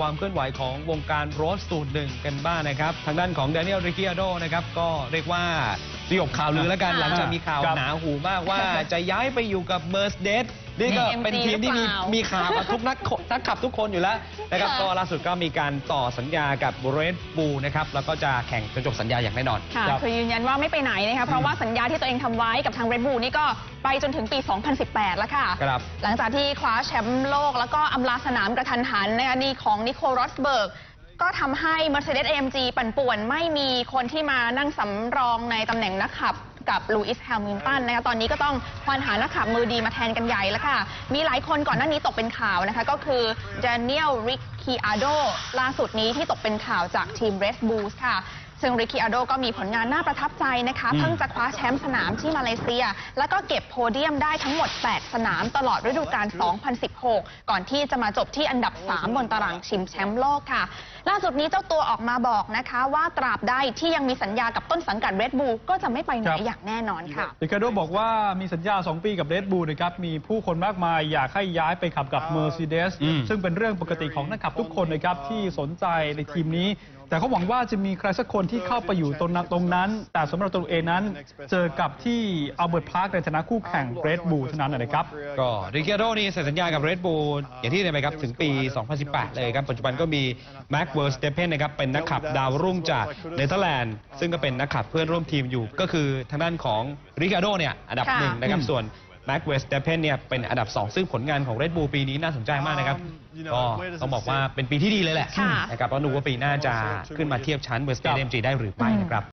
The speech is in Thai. ความเคลื่อนไหวของวงการรถสูตรหนึ่งกันบ้างนะครับทางด้านของแดเนียล ริคิอาโดนะครับก็เรียกว่าสยบข่าวลือแล้วกันหลังจากมีข่าวหนาหูมากว่าจะย้ายไปอยู่กับเมอร์เซเดสนี่ก็เป็นทีมที่มีข่าวมาทุกนักขับทุกคนอยู่แล้วนะครับก็ล่าสุดก็มีการต่อสัญญากับ Red Bull นะครับแล้วก็จะแข่งจนจบสัญญาอย่างแน่นอนคือยืนยันว่าไม่ไปไหนนะคะเพราะว่าสัญญาที่ตัวเองทำไว้กับทาง Red Bull นี่ก็ไปจนถึงปี 2018 แล้วค่ะหลังจากที่คว้าแชมป์โลกแล้วก็อำลาสนามกระทันหันนะคะนี่ของนิโคล รอสเบิร์กก็ทำให้ Mercedes AMG ปั่นป่วนไม่มีคนที่มานั่งสำรองในตำแหน่งนักขับกับลูอิส แฮมิลตันนะคะตอนนี้ก็ต้องควานหานักขับมือดีมาแทนกันใหญ่แล้วค่ะมีหลายคนก่อนหน้านี้ตกเป็นข่าวนะคะก็คือแดเนียล ริคิอาโดล่าสุดนี้ที่ตกเป็นข่าวจากทีม Red Bull ค่ะซึ่งริคิอาโดก็มีผลงานน่าประทับใจนะคะเพิ่งจะคว้าแชมป์สนามที่มาเลเซียแล้วก็เก็บโพเดียมได้ทั้งหมด8 สนามตลอดฤดูกาล 2016 ก่อนที่จะมาจบที่อันดับ 3 บนตารางชิงแชมป์โลกค่ะล่าสุดนี้เจ้าตัวออกมาบอกนะคะว่าตราบใดที่ยังมีสัญญากับต้นสังกัด Red Bull ก็จะไม่ไปไหนอย่างแน่นอนค่ะริคิอาโดบอกว่ามีสัญญา2 ปีกับ Red Bull นะครับมีผู้คนมากมายอยากให้ย้ายไปขับกับ Mercedes ซึ่งเป็นเรื่องปกติของนักขับทุกคนนะครับที่สนใจในทีมนี้แต่เขาหวังว่าจะมีใครสักคนที่เข้าไปอยู่ตรงนั้นแต่สำหรับตัวเองนั้นเจอกับที่อัลเบิร์ตพาร์คในฐานะคู่แข่ง Red Bull เท่านั้นนะครับก็ริคิอาโดนี่เซ็นสัญญากับ Red Bull อย่างที่ได้ไปครับถึงปี 2018 เลยครับปัจจุบันก็มีแม็กเวิร์สเตเพนนะครับเป็นนักขับดาวรุ่งจากเนเธอร์แลนด์ซึ่งก็เป็นนักขับเพื่อนร่วมทีมอยู่ก็คือทางด้านของริคิอาโดเนี่ยอันดับ 1นะครับส่วนแม็กเวสต์เดเพนเนี่ยเป็นอันดับ 2ซึ่งผลงานของ Red Bull ปีนี้น่าสนใจมากนะครับก็ต้องบอกว่าเป็นปีที่ดีเลยแหละนะครับเพราะหนูว่าปีหน้าจะขึ้นมาเทียบชั้นเวสต์เดเพนได้หรือไม่นะครับ